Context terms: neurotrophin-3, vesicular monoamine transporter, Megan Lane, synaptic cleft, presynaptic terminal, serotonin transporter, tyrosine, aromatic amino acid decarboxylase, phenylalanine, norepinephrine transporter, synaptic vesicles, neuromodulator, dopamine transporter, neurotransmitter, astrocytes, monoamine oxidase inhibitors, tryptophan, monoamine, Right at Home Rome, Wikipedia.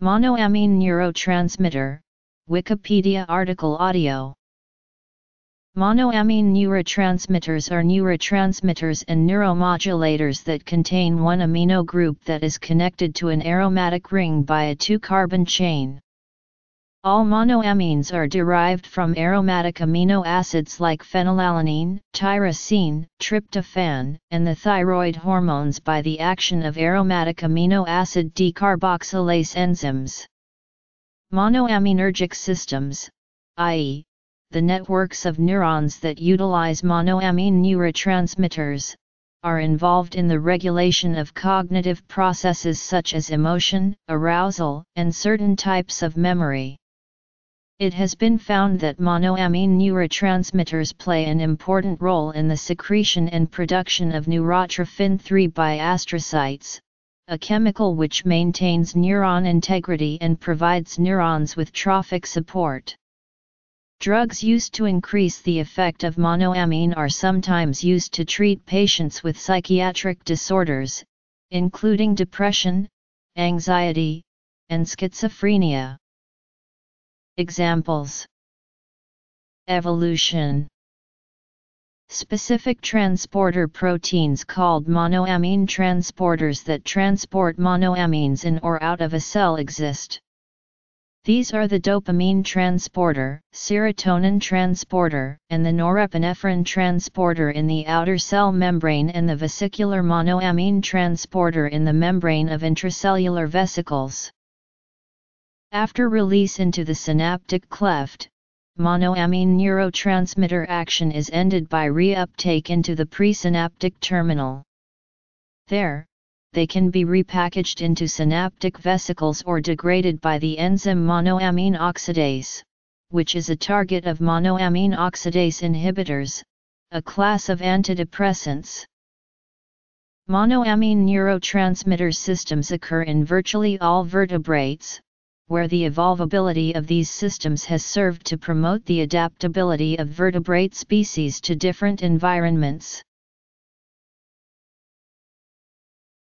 Monoamine neurotransmitter, Wikipedia article audio. Monoamine neurotransmitters are neurotransmitters and neuromodulators that contain one amino group that is connected to an aromatic ring by a two-carbon chain. All monoamines are derived from aromatic amino acids like phenylalanine, tyrosine, tryptophan, and the thyroid hormones by the action of aromatic amino acid decarboxylase enzymes. Monoaminergic systems, i.e., the networks of neurons that utilize monoamine neurotransmitters, are involved in the regulation of cognitive processes such as emotion, arousal, and certain types of memory. It has been found that monoamine neurotransmitters play an important role in the secretion and production of neurotrophin-3 by astrocytes, a chemical which maintains neuron integrity and provides neurons with trophic support. Drugs used to increase the effect of monoamine are sometimes used to treat patients with psychiatric disorders, including depression, anxiety, and schizophrenia. Examples: evolution. Specific transporter proteins called monoamine transporters that transport monoamines in or out of a cell exist. These are the dopamine transporter, serotonin transporter, and the norepinephrine transporter in the outer cell membrane and the vesicular monoamine transporter in the membrane of intracellular vesicles. After release into the synaptic cleft, monoamine neurotransmitter action is ended by reuptake into the presynaptic terminal. There, they can be repackaged into synaptic vesicles or degraded by the enzyme monoamine oxidase, which is a target of monoamine oxidase inhibitors, a class of antidepressants. Monoamine neurotransmitter systems occur in virtually all vertebrates, where the evolvability of these systems has served to promote the adaptability of vertebrate species to different environments.